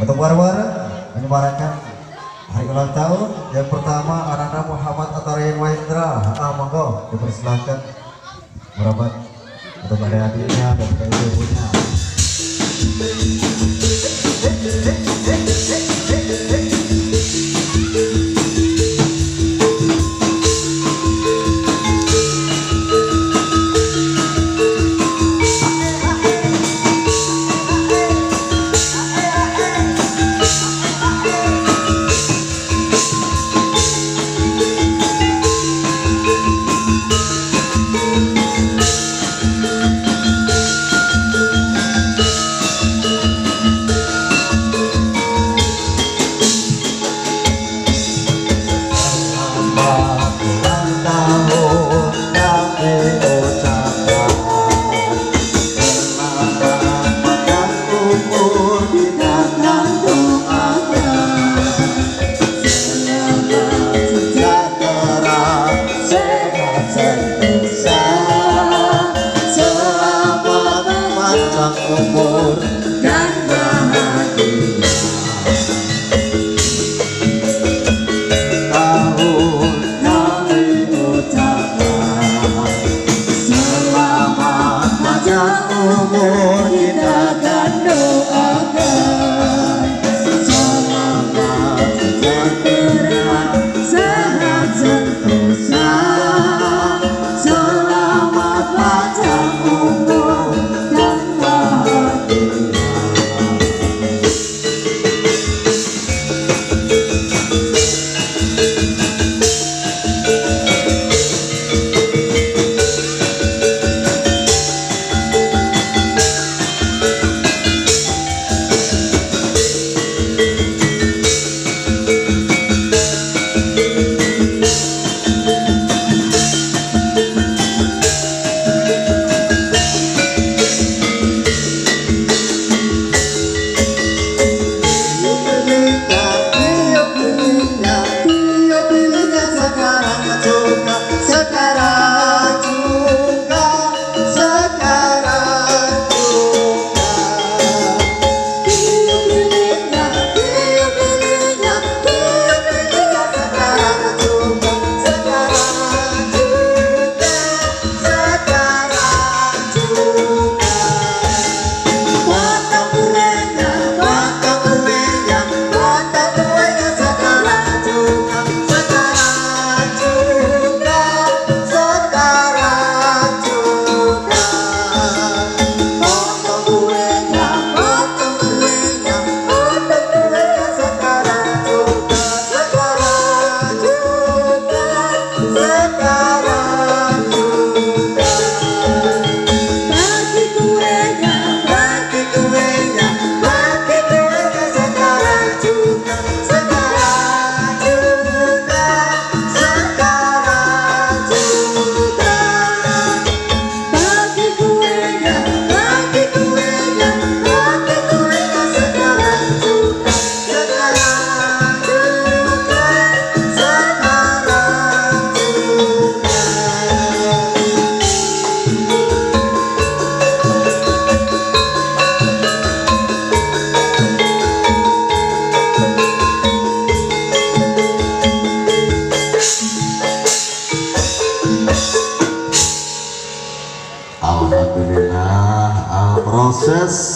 Untuk war-war menyemarakan hari ulang tahun yang pertama Ananda Muhammad Atari Waindra. Monggo dipersilahkan merapat untuk adik-adiknya dan ibu-ibunya. Proses